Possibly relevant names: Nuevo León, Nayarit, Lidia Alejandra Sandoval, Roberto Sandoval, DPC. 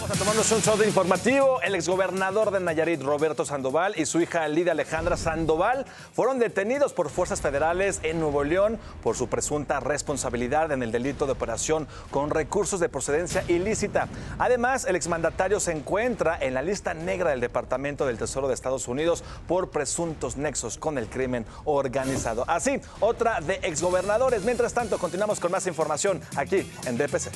Vamos a tomarnos un shot informativo. El exgobernador de Nayarit, Roberto Sandoval, y su hija Lidia Alejandra Sandoval fueron detenidos por fuerzas federales en Nuevo León por su presunta responsabilidad en el delito de operación con recursos de procedencia ilícita. Además, el exmandatario se encuentra en la lista negra del Departamento del Tesoro de Estados Unidos por presuntos nexos con el crimen organizado. Así, otra de exgobernadores. Mientras tanto, continuamos con más información aquí en DPC.